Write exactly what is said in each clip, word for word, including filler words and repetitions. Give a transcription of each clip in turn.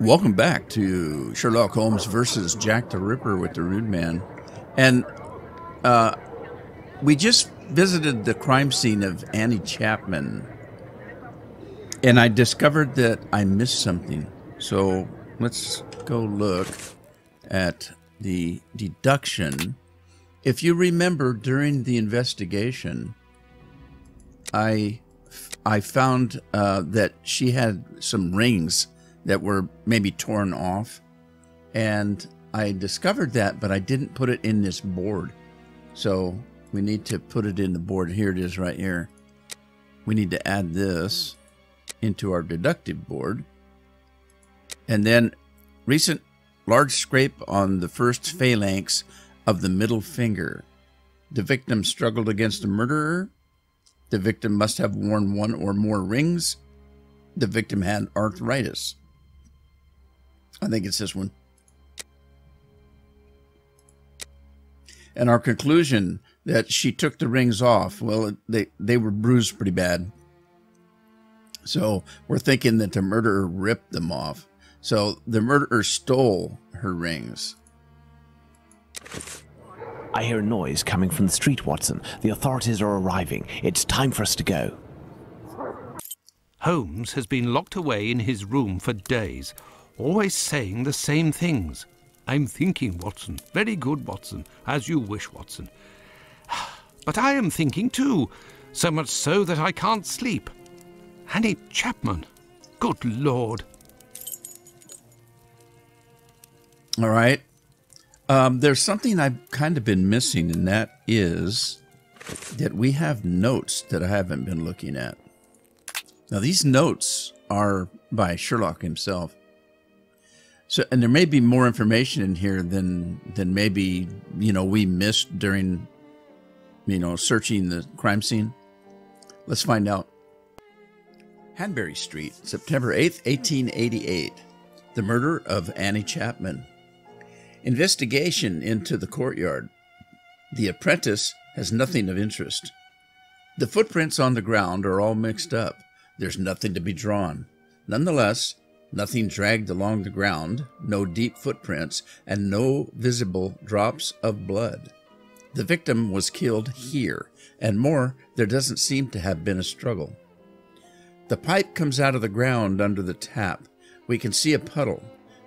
Welcome back to Sherlock Holmes versus Jack the Ripper with the Rude Man. And uh, we just visited the crime scene of Annie Chapman. And I discovered that I missed something. So let's go look at the deduction. If you remember, during the investigation, I, I found uh, that she had some rings that were maybe torn off, and I discovered that, but I didn't put it in this board. So we need to put it in the board. Here it is right here. We need to add this into our deductive board. And then recent large scrape on the first phalanx of the middle finger. The victim struggled against the murderer. The victim must have worn one or more rings. The victim had arthritis. I think it's this one. And our conclusion that she took the rings off. Well, they, they were bruised pretty bad. So we're thinking that the murderer ripped them off. So the murderer stole her rings. I hear a noise coming from the street, Watson. The authorities are arriving. It's time for us to go. Holmes has been locked away in his room for days, always saying the same things. I'm thinking, Watson. Very good, Watson. As you wish, Watson. But I am thinking too, so much so that I can't sleep. Annie Chapman. Good Lord. All right. Um, there's something I've kind of been missing, and that is that we have notes that I haven't been looking at. Now, these notes are by Sherlock himself. So, and there may be more information in here than than maybe, you know, we missed during, you know, searching the crime scene. Let's find out. Hanbury Street, September eighth, eighteen eighty-eight. The murder of Annie Chapman. Investigation into the courtyard. The apprentice has nothing of interest. The footprints on the ground are all mixed up. There's nothing to be drawn. Nonetheless, nothing dragged along the ground, no deep footprints, and no visible drops of blood. The victim was killed here, and more, there doesn't seem to have been a struggle. The pipe comes out of the ground under the tap. We can see a puddle.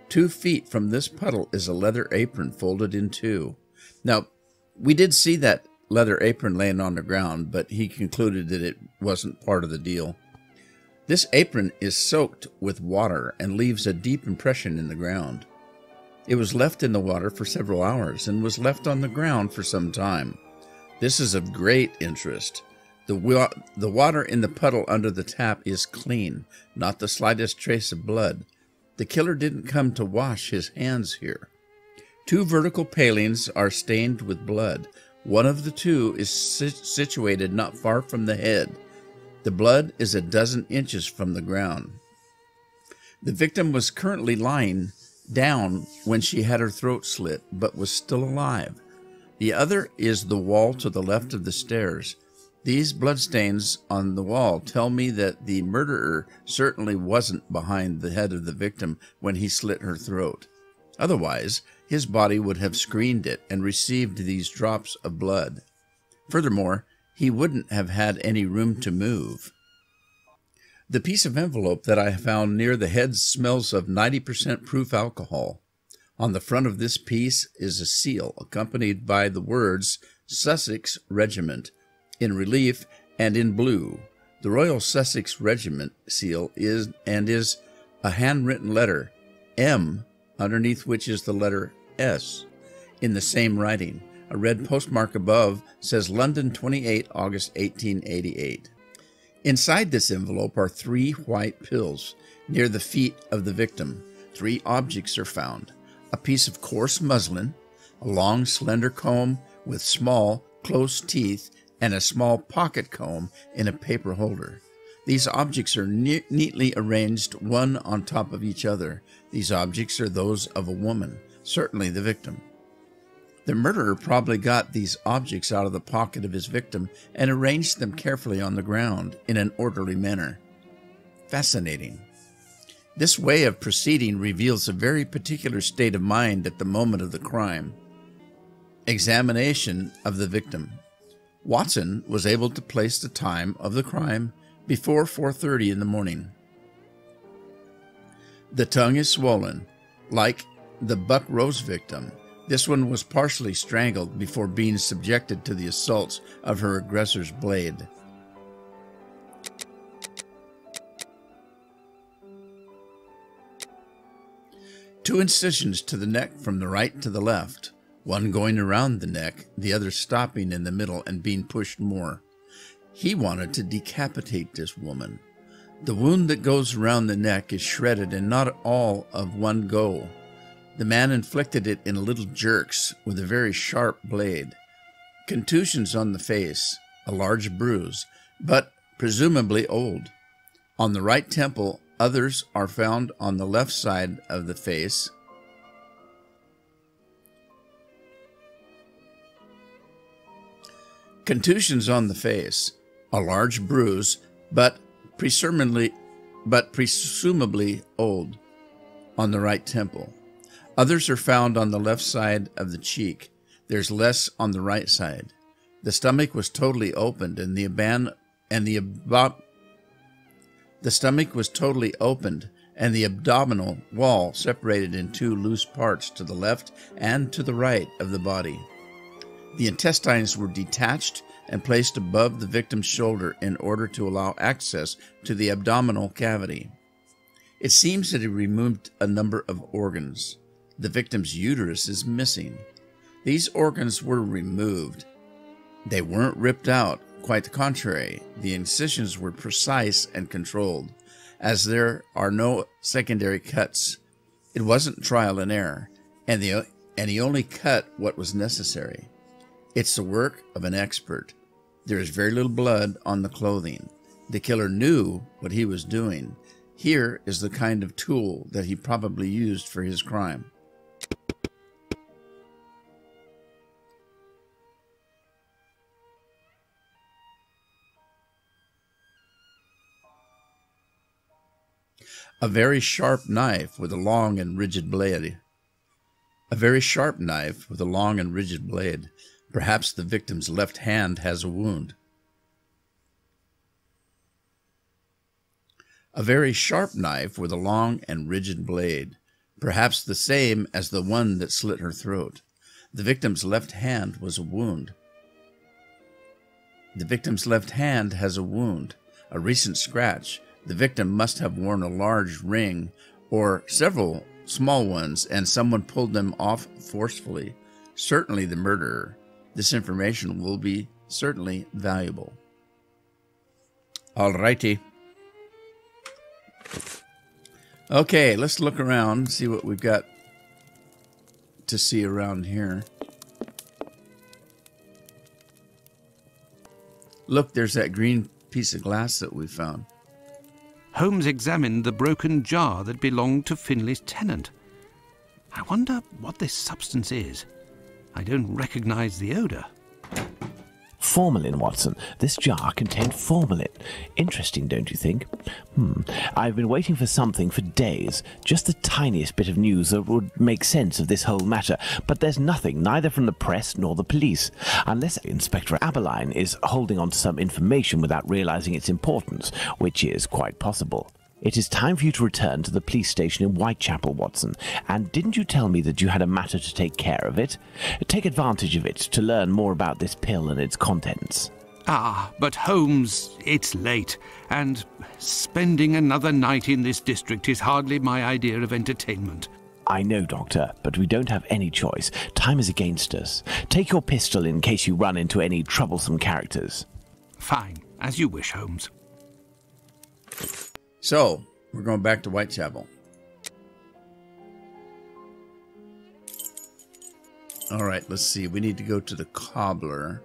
Two feet from this puddle is a leather apron folded in two. Now, we did see that leather apron laying on the ground, but he concluded that it wasn't part of the deal. This apron is soaked with water and leaves a deep impression in the ground. It was left in the water for several hours and was left on the ground for some time. This is of great interest. The, wa the water in the puddle under the tap is clean, not the slightest trace of blood. The killer didn't come to wash his hands here. Two vertical palings are stained with blood. One of the two is si situated not far from the head. The blood is a dozen inches from the ground. The victim was currently lying down when she had her throat slit, but was still alive. The other is the wall to the left of the stairs. These bloodstains on the wall tell me that the murderer certainly wasn't behind the head of the victim when he slit her throat. Otherwise, his body would have screened it and received these drops of blood. Furthermore, he wouldn't have had any room to move. The piece of envelope that I found near the head smells of ninety percent proof alcohol. On the front of this piece is a seal accompanied by the words Sussex Regiment. In relief and in blue, the Royal Sussex Regiment seal is and is a handwritten letter, M, underneath which is the letter S, in the same writing. A red postmark above says London twenty-eighth August eighteen eighty-eight. Inside this envelope are three white pills near the feet of the victim. Three objects are found: a piece of coarse muslin, a long slender comb with small, close teeth, and a small pocket comb in a paper holder. These objects are ne neatly arranged one on top of each other. These objects are those of a woman, certainly the victim. The murderer probably got these objects out of the pocket of his victim and arranged them carefully on the ground in an orderly manner. Fascinating. This way of proceeding reveals a very particular state of mind at the moment of the crime. Examination of the victim. Watson was able to place the time of the crime before four thirty in the morning. The tongue is swollen, like the Buck Rose victim. This one was partially strangled before being subjected to the assaults of her aggressor's blade. Two incisions to the neck from the right to the left, one going around the neck, the other stopping in the middle and being pushed more. He wanted to decapitate this woman. The wound that goes around the neck is shredded and not all of one go. The man inflicted it in little jerks with a very sharp blade. Contusions on the face, a large bruise, but presumably old. On the right temple, others are found on the left side of the face. Contusions on the face, a large bruise, but presumably, but presumably old, on the right temple. Others are found on the left side of the cheek. There's less on the right side. The stomach was totally opened, and the aban and the abdomen. The stomach was totally opened, and the abdominal wall separated in two loose parts to the left and to the right of the body. The intestines were detached and placed above the victim's shoulder in order to allow access to the abdominal cavity. It seems that he removed a number of organs. The victim's uterus is missing. These organs were removed. They weren't ripped out. Quite the contrary, the incisions were precise and controlled, as there are no secondary cuts. It wasn't trial and error, and, the, and he only cut what was necessary. It's the work of an expert. There is very little blood on the clothing. The killer knew what he was doing. Here is the kind of tool that he probably used for his crime. A very sharp knife with a long and rigid blade. A very sharp knife with a long and rigid blade. Perhaps the victim's left hand has a wound. A very sharp knife with a long and rigid blade. Perhaps the same as the one that slit her throat. The victim's left hand was a wound. The victim's left hand has a wound. A recent scratch. The victim must have worn a large ring or several small ones, and someone pulled them off forcefully. Certainly the murderer. This information will be certainly valuable. All righty. Okay, let's look around, see what we've got to see around here. Look, there's that green piece of glass that we found. Holmes examined the broken jar that belonged to Finley's tenant. I wonder what this substance is. I don't recognise the odour. Formalin, Watson. This jar contained formalin. Interesting, don't you think? Hmm. I've been waiting for something for days. Just the tiniest bit of news that would make sense of this whole matter. But there's nothing, neither from the press nor the police. Unless Inspector Aberline is holding on to some information without realising its importance, which is quite possible. It is time for you to return to the police station in Whitechapel, Watson. And didn't you tell me that you had a matter to take care of it? Take advantage of it to learn more about this pill and its contents. Ah, but Holmes, it's late, and spending another night in this district is hardly my idea of entertainment. I know, Doctor, but we don't have any choice. Time is against us. Take your pistol in case you run into any troublesome characters. Fine, as you wish, Holmes. So, we're going back to Whitechapel. All right, let's see. We need to go to the cobbler.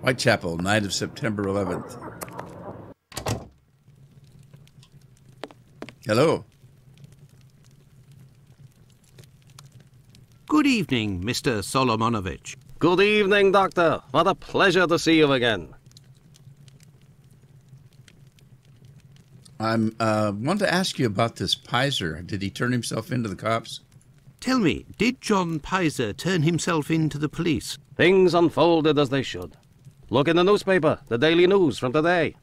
Whitechapel, night of September eleventh. Hello. Good evening, Mister Solomonovich. Good evening, Doctor. What a pleasure to see you again. I uh, wanted to ask you about this Pizer. Did he turn himself into the cops? Tell me, did John Pizer turn himself into the police? Things unfolded as they should. Look in the newspaper, the Daily News from today.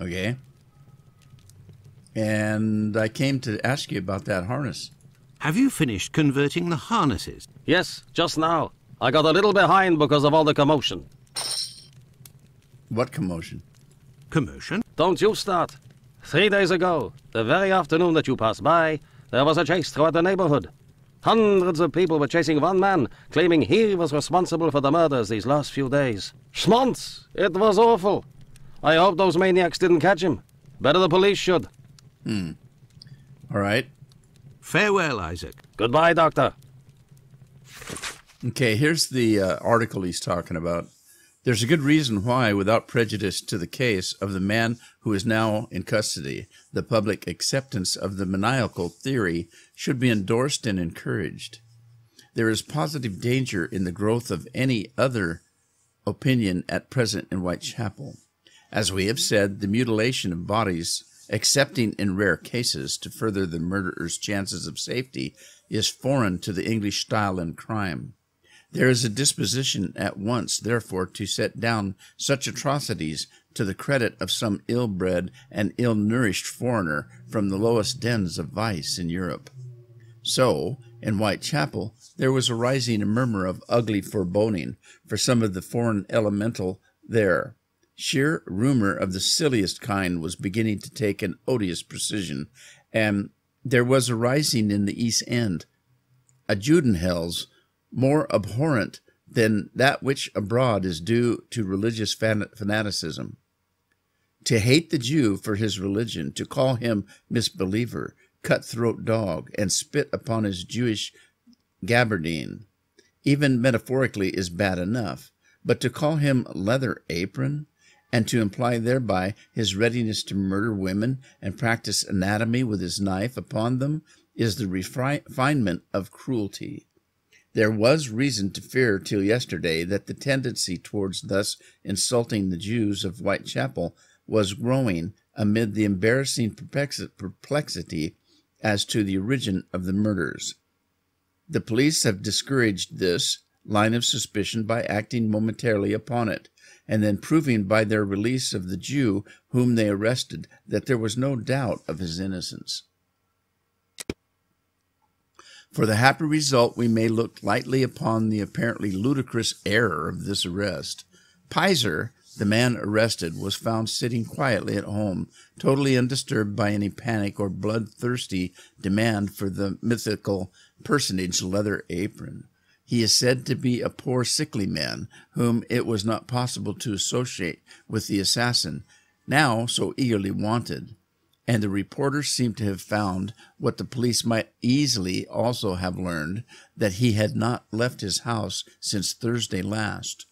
Okay. And I came to ask you about that harness. Have you finished converting the harnesses? Yes, just now. I got a little behind because of all the commotion. What commotion? Commotion? Don't you start. Three days ago, the very afternoon that you passed by, there was a chase throughout the neighborhood. Hundreds of people were chasing one man, claiming he was responsible for the murders these last few days. Schmonz! It was awful. I hope those maniacs didn't catch him. Better the police should. Hmm. All right. Farewell, Isaac. Goodbye, Doctor. Okay, here's the uh, article he's talking about. There's a good reason why, without prejudice to the case of the man who is now in custody, the public acceptance of the maniacal theory should be endorsed and encouraged. There is positive danger in the growth of any other opinion at present in Whitechapel. As we have said, the mutilation of bodies, excepting in rare cases to further the murderer's chances of safety, is foreign to the English style in crime. There is a disposition at once, therefore, to set down such atrocities to the credit of some ill-bred and ill-nourished foreigner from the lowest dens of vice in Europe. So, in Whitechapel, there was arising a murmur of ugly foreboding for some of the foreign elemental there. Sheer rumor of the silliest kind was beginning to take an odious precision, and there was arising in the East End a Judenhells more abhorrent than that which abroad is due to religious fanaticism. To hate the Jew for his religion, to call him misbeliever, cutthroat dog, and spit upon his Jewish gabardine, even metaphorically, is bad enough, but to call him leather apron, and to imply thereby his readiness to murder women and practice anatomy with his knife upon them, is the refinement of cruelty. There was reason to fear till yesterday that the tendency towards thus insulting the Jews of Whitechapel was growing amid the embarrassing perplexity as to the origin of the murders. The police have discouraged this line of suspicion by acting momentarily upon it, and then proving by their release of the Jew whom they arrested that there was no doubt of his innocence. For the happy result, we may look lightly upon the apparently ludicrous error of this arrest. Pizer, the man arrested, was found sitting quietly at home, totally undisturbed by any panic or bloodthirsty demand for the mythical personage Leather Apron. He is said to be a poor sickly man, whom it was not possible to associate with the assassin, now so eagerly wanted. And the reporters seem to have found what the police might easily also have learned, that he had not left his house since Thursday last.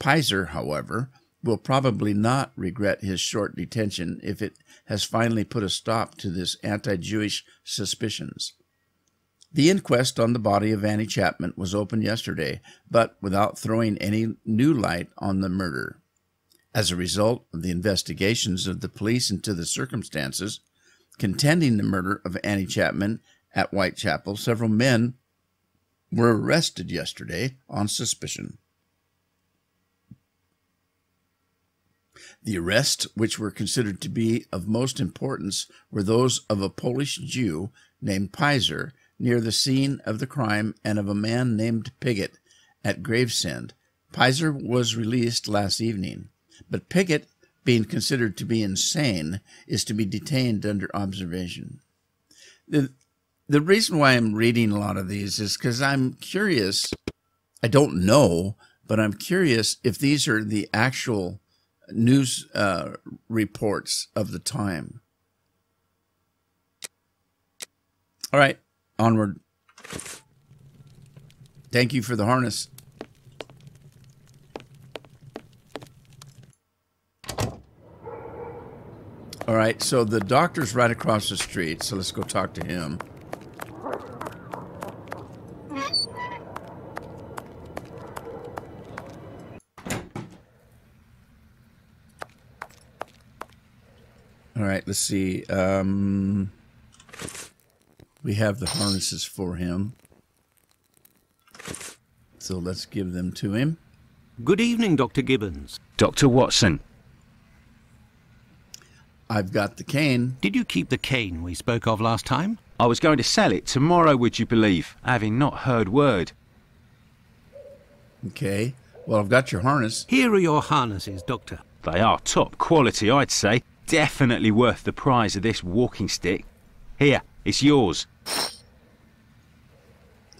Pizer, however, will probably not regret his short detention if it has finally put a stop to this anti-Jewish suspicions. The inquest on the body of Annie Chapman was opened yesterday, but without throwing any new light on the murder. As a result of the investigations of the police into the circumstances contending the murder of Annie Chapman at Whitechapel, several men were arrested yesterday on suspicion. The arrests, which were considered to be of most importance, were those of a Polish Jew named Pizer near the scene of the crime, and of a man named Pickett at Gravesend. Pizer was released last evening, but Pickett, being considered to be insane, is to be detained under observation. The, the reason why I'm reading a lot of these is because I'm curious. I don't know, but I'm curious if these are the actual news uh, reports of the time. All right, onward. Thank you for the harness. All right, so the doctor's right across the street, so let's go talk to him. All right, let's see. Um, we have the harnesses for him. So let's give them to him. Good evening, Doctor Gibbons. Doctor Watson. I've got the cane. Did you keep the cane we spoke of last time? I was going to sell it tomorrow, would you believe, having not heard word. Okay. Well, I've got your harness. Here are your harnesses, Doctor. They are top quality, I'd say. Definitely worth the price of this walking stick. Here, it's yours.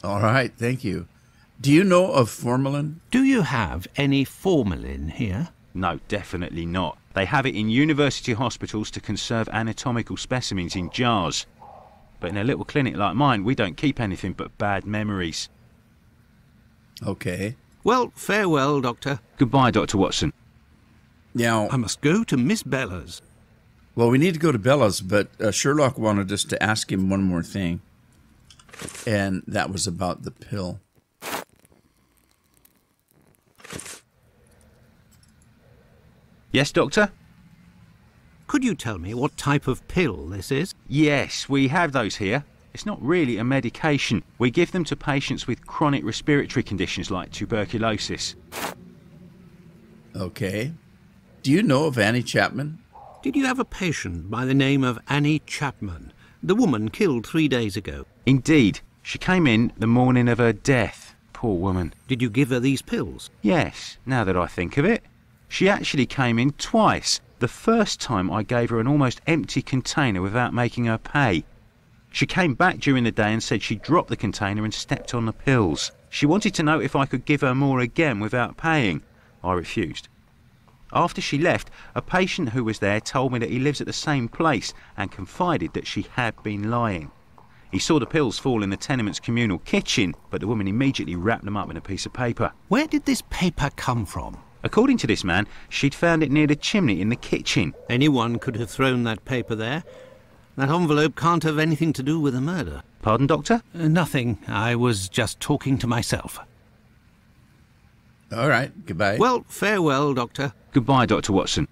All right, thank you. Do you know of formalin? Do you have any formalin here? No, definitely not. They have it in university hospitals to conserve anatomical specimens in jars. But in a little clinic like mine, we don't keep anything but bad memories. Okay. Well, farewell, Doctor. Goodbye, Doctor Watson. Now... I must go to Miss Bella's. Well, we need to go to Bella's, but uh, Sherlock wanted us to ask him one more thing. And that was about the pill. Yes, Doctor? Could you tell me what type of pill this is? Yes, we have those here. It's not really a medication. We give them to patients with chronic respiratory conditions like tuberculosis. Okay. Do you know of Annie Chapman? Did you have a patient by the name of Annie Chapman, the woman killed three days ago? Indeed. She came in the morning of her death. Poor woman. Did you give her these pills? Yes, now that I think of it. She actually came in twice. The first time I gave her an almost empty container without making her pay. She came back during the day and said she dropped the container and stepped on the pills. She wanted to know if I could give her more again without paying. I refused. After she left, a patient who was there told me that he lives at the same place and confided that she had been lying. He saw the pills fall in the tenement's communal kitchen, but the woman immediately wrapped them up in a piece of paper. Where did this paper come from? According to this man, she'd found it near the chimney in the kitchen. Anyone could have thrown that paper there. That envelope can't have anything to do with a murder. Pardon, Doctor? Uh, nothing. I was just talking to myself. All right. Goodbye. Well, farewell, Doctor. Goodbye, Doctor Watson.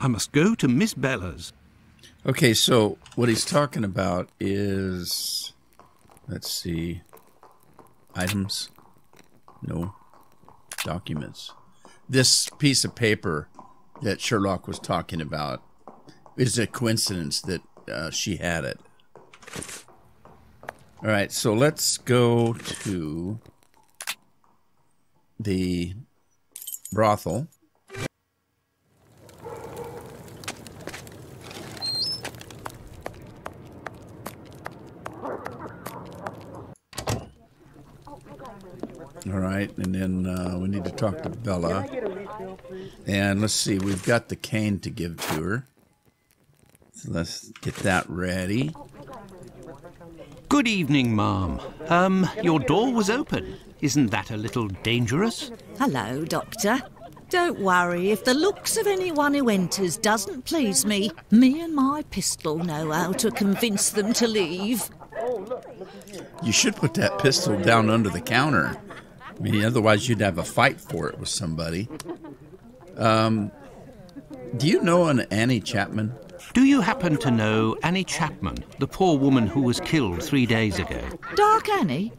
I must go to Miss Bella's. Okay, so what he's talking about is... Let's see. Items? No. Documents. This piece of paper that Sherlock was talking about is a coincidence that uh, she had it. All right, so let's go to the brothel. All right, and then uh, we need to talk to Bella. And let's see, we've got the cane to give to her. So let's get that ready. Good evening, ma'am. Um, your door was open. Isn't that a little dangerous? Hello, Doctor. Don't worry, if the looks of anyone who enters doesn't please me, me and my pistol know how to convince them to leave. You should put that pistol down under the counter. I mean, otherwise you'd have a fight for it with somebody. Um, do you know an Annie Chapman? Do you happen to know Annie Chapman, the poor woman who was killed three days ago? Dark Annie?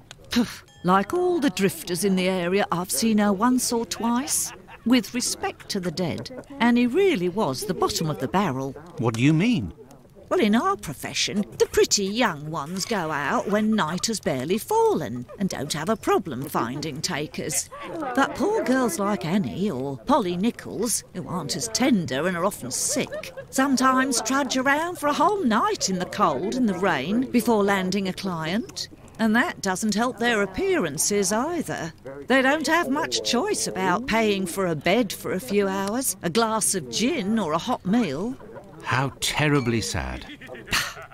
Like all the drifters in the area, I've seen her once or twice. With respect to the dead, Annie really was the bottom of the barrel. What do you mean? Well, in our profession, the pretty young ones go out when night has barely fallen and don't have a problem finding takers. But poor girls like Annie or Polly Nichols, who aren't as tender and are often sick, sometimes trudge around for a whole night in the cold and the rain before landing a client. And that doesn't help their appearances either. They don't have much choice about paying for a bed for a few hours, a glass of gin or a hot meal. How terribly sad.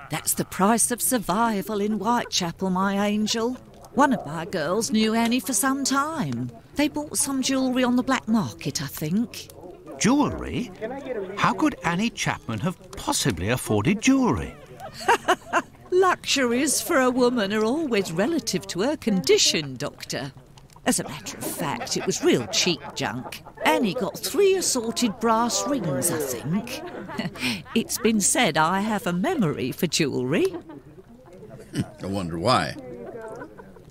That's the price of survival in Whitechapel, my angel. One of my girls knew Annie for some time. They bought some jewellery on the black market, I think. Jewellery? How could Annie Chapman have possibly afforded jewellery? Luxuries for a woman are always relative to her condition, Doctor. As a matter of fact, it was real cheap junk. Annie got three assorted brass rings, I think. It's been said I have a memory for jewellery. I wonder why.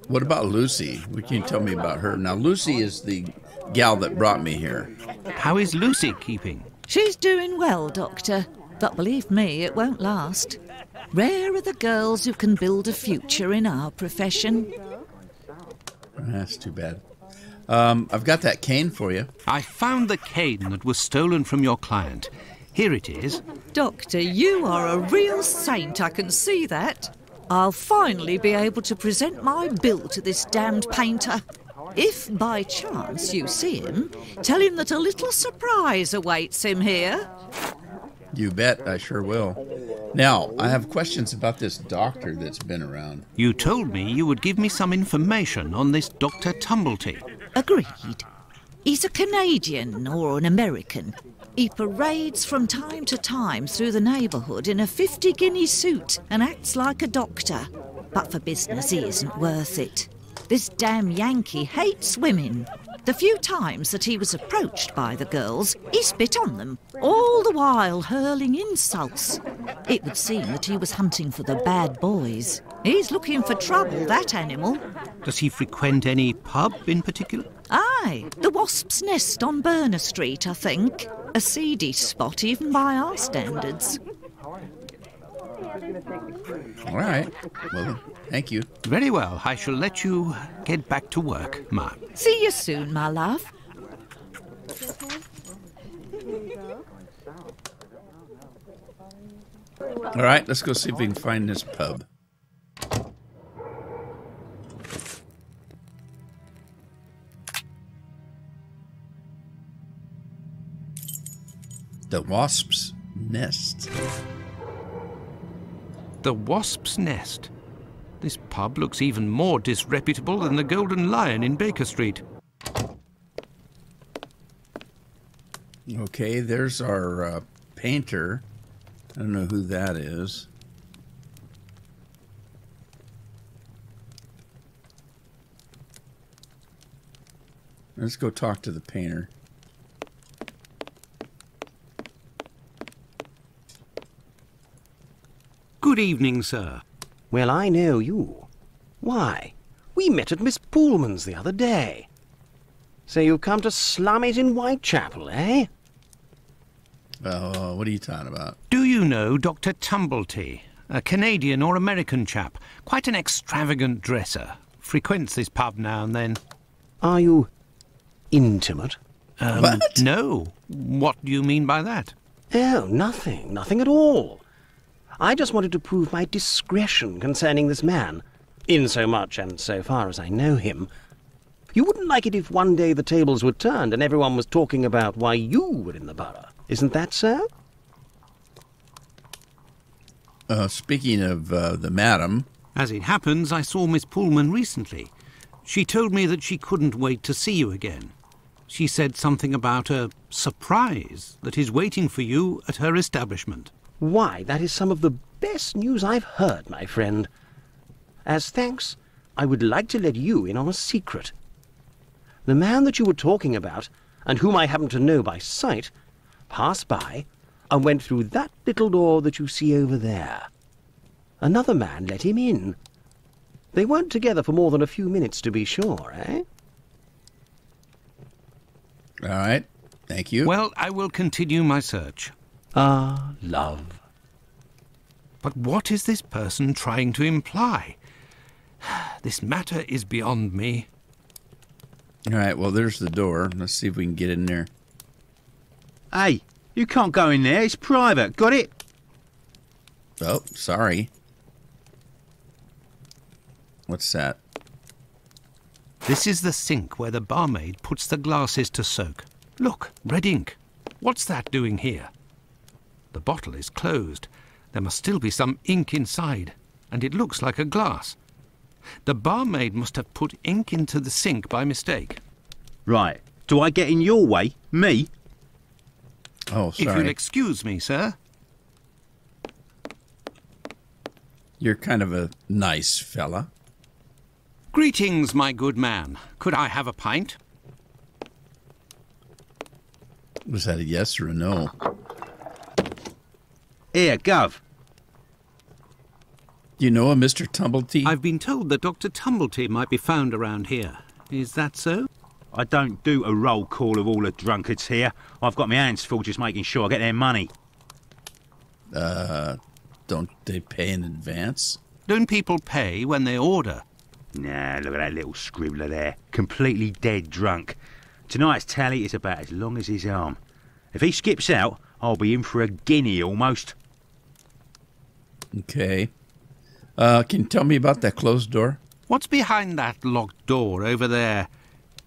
What about Lucy? What can you tell me about her? Now, Lucy is the gal that brought me here. How is Lucy keeping? She's doing well, Doctor. But believe me, it won't last. Rare are the girls who can build a future in our profession. That's too bad. Um, I've got that cane for you. I found the cane that was stolen from your client. Here it is. Doctor, you are a real saint. I can see that. I'll finally be able to present my bill to this damned painter. If by chance you see him, tell him that a little surprise awaits him here. You bet, I sure will. Now, I have questions about this doctor that's been around. You told me you would give me some information on this Doctor Tumblety. Agreed. He's a Canadian or an American. He parades from time to time through the neighbourhood in a fifty guinea suit and acts like a doctor. But for business, he isn't worth it. This damn Yankee hates women. The few times that he was approached by the girls, he spit on them, all the while hurling insults. It would seem that he was hunting for the bad boys. He's looking for trouble, that animal. Does he frequent any pub in particular? Aye, the Wasp's Nest on Burner Street, I think. A seedy spot, even by our standards. All right. Well, thank you. Very well. I shall let you get back to work, ma'am. See you soon, my love. All right, let's go see if we can find this pub. The Wasp's Nest. The Wasp's Nest. This pub looks even more disreputable than the Golden Lion in Baker Street. Okay, there's our uh, painter. I don't know who that is. Let's go talk to the painter. Good evening, sir. Well, I know you. Why, we met at Miss Poolman's the other day. So you've come to slum it in Whitechapel, eh? Oh, uh, what are you talking about? Do you know Doctor Tumblety, a Canadian or American chap? Quite an extravagant dresser. Frequents this pub now and then. Are you intimate? Um, what? No. What do you mean by that? Oh, nothing. Nothing at all. I just wanted to prove my discretion concerning this man, insomuch and so far as I know him. You wouldn't like it if one day the tables were turned and everyone was talking about why you were in the borough. Isn't that so? Uh, speaking of uh, the madam... As it happens, I saw Miss Poolman recently. She told me that she couldn't wait to see you again. She said something about a surprise that is waiting for you at her establishment. Why, that is some of the best news I've heard, my friend. As thanks, I would like to let you in on a secret. The man that you were talking about, and whom I happen to know by sight, passed by and went through that little door that you see over there. Another man let him in. They weren't together for more than a few minutes, to be sure, eh? All right, thank you. Well, I will continue my search. Ah, love. But what is this person trying to imply? This matter is beyond me. All right, well, there's the door. Let's see if we can get in there. Hey, you can't go in there. It's private. Got it? Oh, sorry. What's that? This is the sink where the barmaid puts the glasses to soak. Look, red ink. What's that doing here? The bottle is closed. There must still be some ink inside, and it looks like a glass. The barmaid must have put ink into the sink by mistake. Right. Do I get in your way? Me? Oh, sorry. If you'll excuse me, sir. You're kind of a nice fella. Greetings, my good man. Could I have a pint? Was that a yes or a no? Here, Gov. You know a Mister Tumblety? I've been told that Doctor Tumblety might be found around here. Is that so? I don't do a roll call of all the drunkards here. I've got my hands full just making sure I get their money. Uh, don't they pay in advance? Don't people pay when they order? Nah, look at that little scribbler there. Completely dead drunk. Tonight's tally is about as long as his arm. If he skips out, I'll be in for a guinea almost. Okay. Uh, can you tell me about that closed door? What's behind that locked door over there?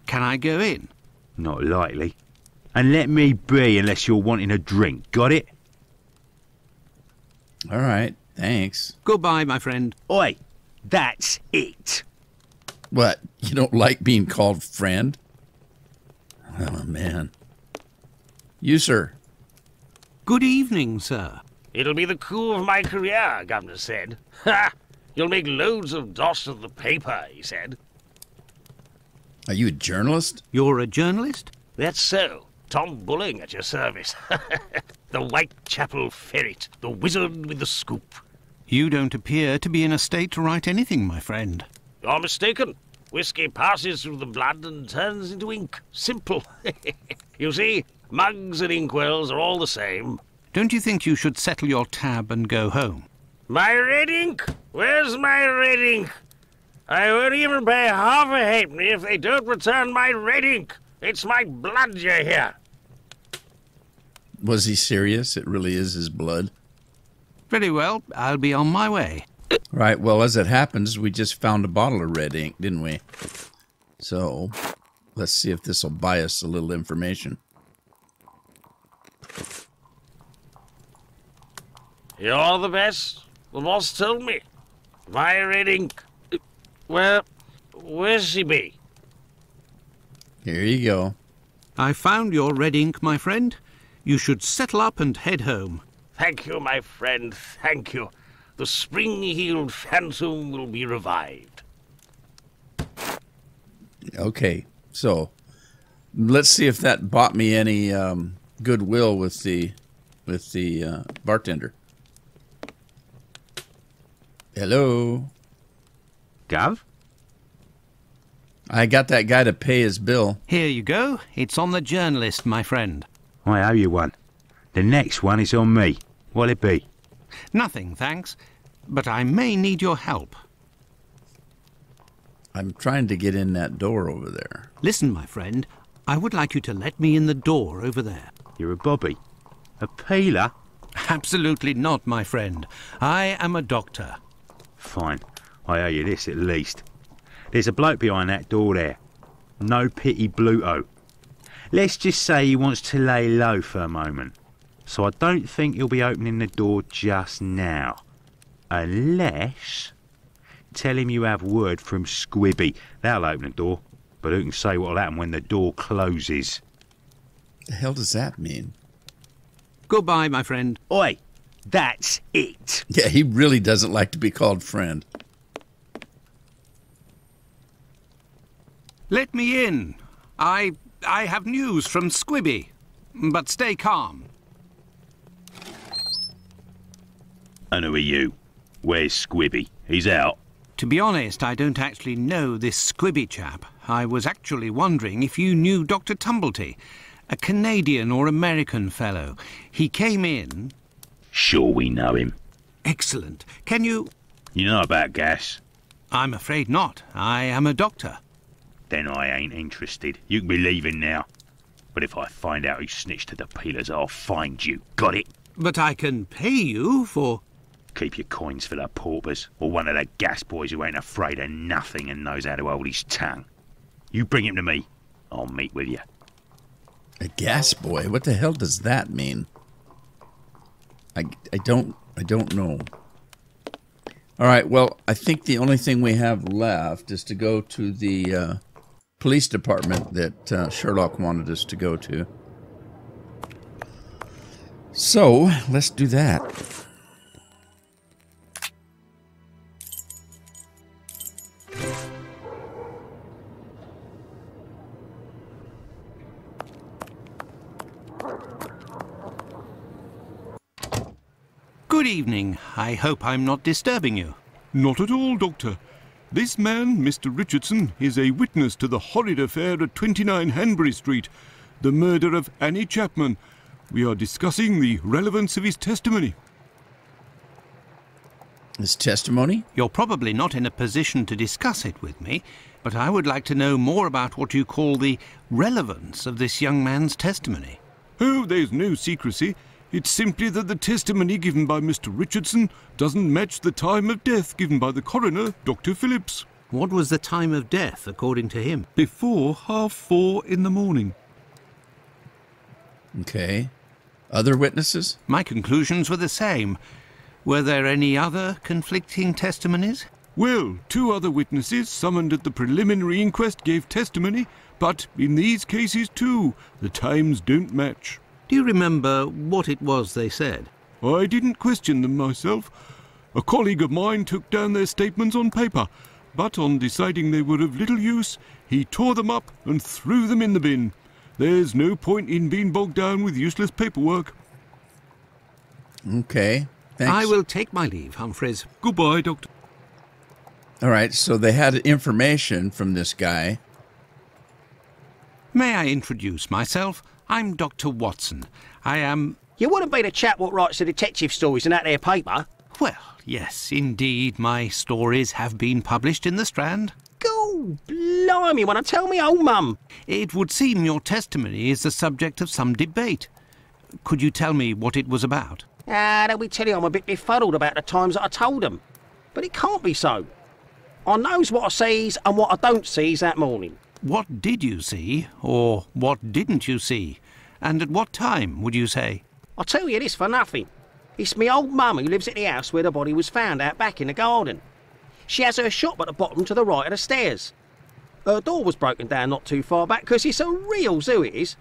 Can I go in? Not likely. And let me be unless you're wanting a drink. Got it? All right. Thanks. Goodbye, my friend. Oi, that's it. What? You don't like being called friend? Oh, man. You, sir. Good evening, sir. It'll be the coup of my career, Gumner said. Ha! You'll make loads of dosh of the paper, he said. Are you a journalist? You're a journalist? That's so. Tom Bulling at your service. The Whitechapel ferret, the wizard with the scoop. You don't appear to be in a state to write anything, my friend. You're mistaken. Whiskey passes through the blood and turns into ink. Simple. You see, mugs and inkwells are all the same. Don't you think you should settle your tab and go home? My red ink? Where's my red ink? I won't even pay half a halfpenny if they don't return my red ink. It's my blood you hear. Was he serious? It really is his blood. Very well, I'll be on my way. Right, well, as it happens, we just found a bottle of red ink, didn't we? So, let's see if this will buy us a little information. You're the best. The boss told me. My red ink. Well, where's she be? Here you go. I found your red ink, my friend. You should settle up and head home. Thank you, my friend, thank you. The spring-heeled phantom will be revived. Okay, so let's see if that bought me any um, goodwill with the with the uh, bartender. Hello. Gov? I got that guy to pay his bill. Here you go. It's on the journalist, my friend. I owe you one. The next one is on me. What'll it be? Nothing, thanks. But I may need your help. I'm trying to get in that door over there. Listen, my friend. I would like you to let me in the door over there. You're a bobby. A peeler? Absolutely not, my friend. I am a doctor. Fine. I owe you this at least. There's a bloke behind that door there. No pity Bluto. Let's just say he wants to lay low for a moment. So I don't think he'll be opening the door just now. Unless... Tell him you have word from Squibby. That'll open the door. But who can say what'll happen when the door closes? The hell does that mean? Goodbye, my friend. Oi, that's it. Yeah, he really doesn't like to be called friend. Let me in. I I have news from Squibby, but stay calm. And who are you? Where's Squibby? He's out. To be honest, I don't actually know this Squibby chap. I was actually wondering if you knew Doctor Tumblety, a Canadian or American fellow. He came in... Sure we know him. Excellent. Can you... You know about gas? I'm afraid not. I am a doctor. Then I ain't interested. You can be leaving now. But if I find out who snitched to the peelers, I'll find you. Got it? But I can pay you for... Keep your coins for the paupers, or one of the gas boys who ain't afraid of nothing and knows how to hold his tongue. You bring him to me. I'll meet with you. A gas boy? What the hell does that mean? I, I don't... I don't know. All right, well, I think the only thing we have left is to go to the... Uh, police department that uh, Sherlock wanted us to go to. So, let's do that. Good evening. I hope I'm not disturbing you. Not at all, Doctor. This man, Mister Richardson, is a witness to the horrid affair at twenty-nine Hanbury Street, the murder of Annie Chapman. We are discussing the relevance of his testimony. His testimony? You're probably not in a position to discuss it with me, but I would like to know more about what you call the relevance of this young man's testimony. Oh, there's no secrecy. It's simply that the testimony given by Mister Richardson doesn't match the time of death given by the coroner, Doctor Phillips. What was the time of death, according to him? Before half four in the morning. Okay. Other witnesses? My conclusions were the same. Were there any other conflicting testimonies? Well, two other witnesses summoned at the preliminary inquest gave testimony, but in these cases too, the times don't match. Do you remember what it was they said? I didn't question them myself. A colleague of mine took down their statements on paper, but on deciding they were of little use, he tore them up and threw them in the bin. There's no point in being bogged down with useless paperwork. Okay, thanks. I will take my leave, Humphreys. Goodbye, Doctor. All right, so they had information from this guy. May I introduce myself? I'm Doctor Watson. I am... You wouldn't be the chap what writes the detective stories in that there paper? Well, yes, indeed, my stories have been published in the Strand. Go blimey, when I tell me old mum. It would seem your testimony is the subject of some debate. Could you tell me what it was about? Ah, they'll be telling you I'm a bit befuddled about the times that I told them. But it can't be so. I knows what I sees and what I don't sees that morning. What did you see, or what didn't you see? And at what time, would you say? I'll tell you this for nothing. It's me old mum who lives at the house where the body was found out back in the garden. She has her shop at the bottom to the right of the stairs. Her door was broken down not too far back, because it's a real zoo it is.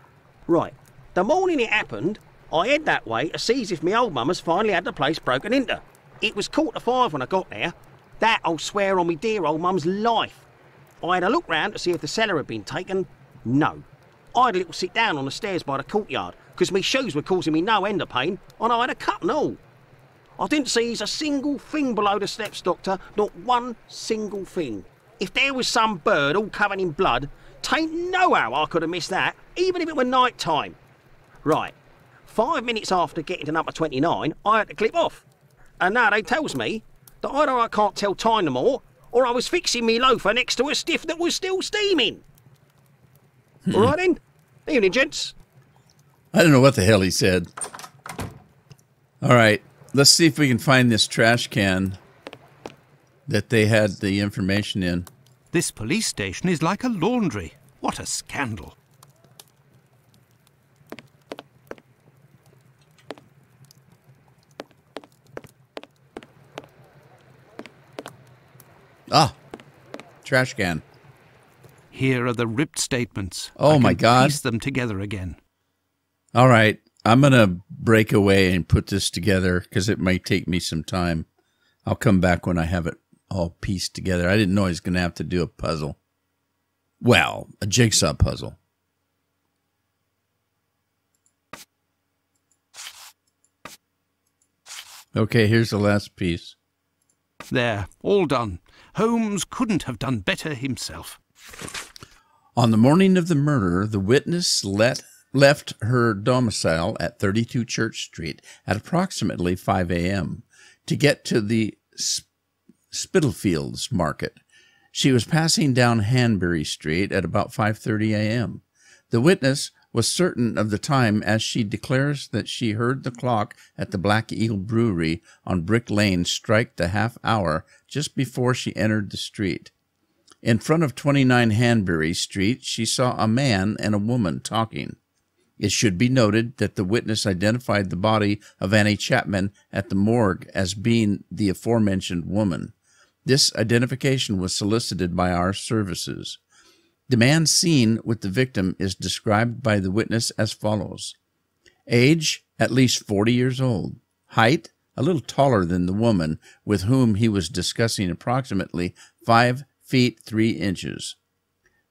Right, the morning it happened, I head that way to see if me old mum has finally had the place broken into. It was quarter five when I got there. That I'll swear on me dear old mum's life. I had a look round to see if the cellar had been taken. No. I had a little sit down on the stairs by the courtyard, because me shoes were causing me no end of pain, and I had a cut and all. I didn't see a single thing below the steps, Doctor, not one single thing. If there was some bird all covered in blood, tain't no how I could have missed that, even if it were night time. Right. Five minutes after getting to number twenty-nine, I had to clip off. And now they tells me that either I can't tell time no more, or I was fixing me loafer next to a stiff that was still steaming. All right then. Evening, gents. I don't know what the hell he said. All right, let's see if we can find this trash can that they had the information in. This police station is like a laundry. What a scandal. Ah, trash can. Here are the ripped statements. Oh, my God. I can piece them together again. All right. I'm going to break away and put this together because it might take me some time. I'll come back when I have it all pieced together. I didn't know I was going to have to do a puzzle. Well, a jigsaw puzzle. Okay, here's the last piece. There, all done. Holmes couldn't have done better himself. On the morning of the murder, the witness let, left her domicile at thirty-two Church Street at approximately five A M to get to the Sp Spitalfields Market. She was passing down Hanbury Street at about five thirty A M The witness was certain of the time as she declares that she heard the clock at the Black Eagle Brewery on Brick Lane strike the half hour just before she entered the street. In front of twenty-nine Hanbury Street, she saw a man and a woman talking. It should be noted that the witness identified the body of Annie Chapman at the morgue as being the aforementioned woman. This identification was solicited by our services. The man seen with the victim is described by the witness as follows. Age, at least forty years old. Height, a little taller than the woman, with whom he was discussing approximately five feet three inches.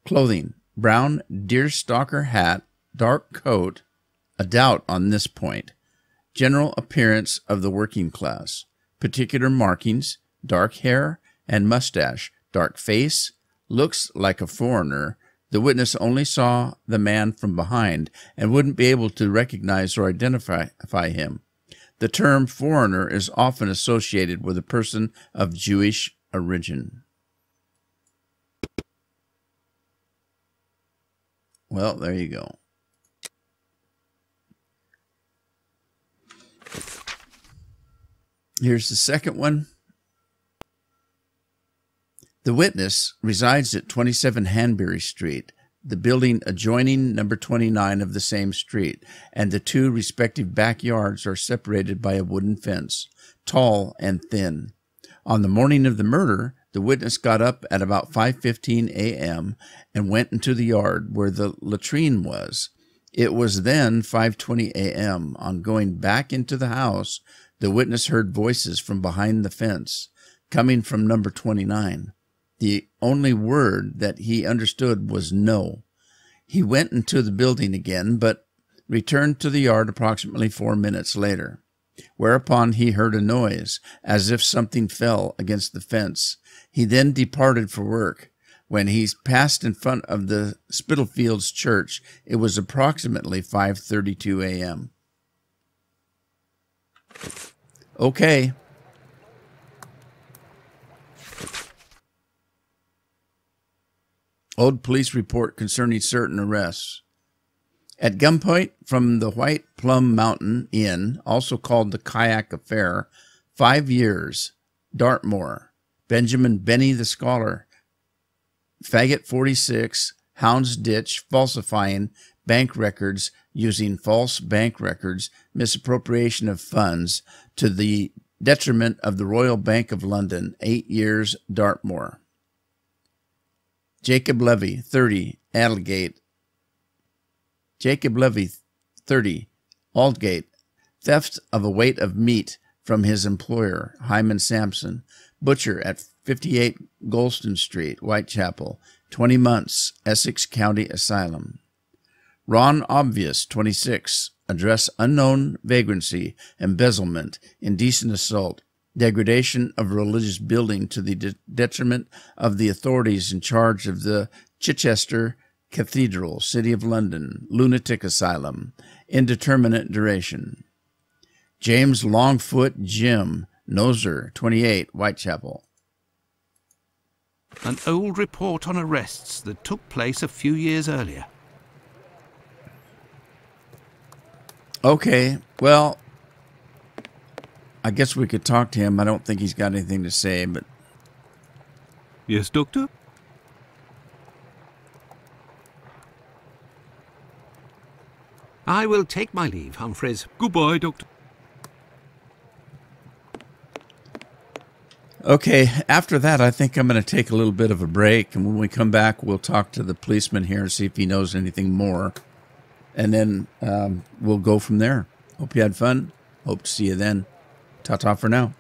Clothing, brown deerstalker hat, dark coat, a doubt on this point. General appearance of the working class, particular markings, dark hair and mustache, dark face, looks like a foreigner. The witness only saw the man from behind and wouldn't be able to recognize or identify him. The term foreigner is often associated with a person of Jewish origin. Well, there you go. Here's the second one. The witness resides at twenty-seven Hanbury Street, the building adjoining number twenty-nine of the same street, and the two respective backyards are separated by a wooden fence, tall and thin. On the morning of the murder, the witness got up at about five fifteen a m and went into the yard where the latrine was. It was then five twenty a m On going back into the house, the witness heard voices from behind the fence, coming from number twenty-nine. The only word that he understood was no. He went into the building again, but returned to the yard approximately four minutes later, whereupon he heard a noise, as if something fell against the fence. He then departed for work. When he passed in front of the Spitalfields Church, it was approximately five thirty-two a m Okay. Old police report concerning certain arrests. At gunpoint from the White Plum Mountain Inn, also called the Kayak Affair, five years, Dartmoor, Benjamin Benny the Scholar, Faggot forty-six, Hounds Ditch, falsifying bank records, using false bank records, misappropriation of funds, to the detriment of the Royal Bank of London, eight years, Dartmoor. Jacob Levy, thirty, Aldgate, Jacob Levy, thirty, Aldgate, theft of a weight of meat from his employer, Hyman Sampson, butcher at fifty-eight Golston Street, Whitechapel, twenty months, Essex County Asylum. Ron Obvious, twenty-six, address unknown, vagrancy, embezzlement, indecent assault, degradation of religious building to the de detriment of the authorities in charge of the Chichester Cathedral, City of London, Lunatic Asylum, indeterminate duration. James Longfoot Jim, Noser, twenty-eight, Whitechapel. An old report on arrests that took place a few years earlier. Okay, well, I guess we could talk to him. I don't think he's got anything to say, but... Yes, Doctor? I will take my leave, Humphreys. Goodbye, Doctor. Okay, after that, I think I'm going to take a little bit of a break, and when we come back, we'll talk to the policeman here and see if he knows anything more, and then um, we'll go from there. Hope you had fun. Hope to see you then. Ta-ta for now.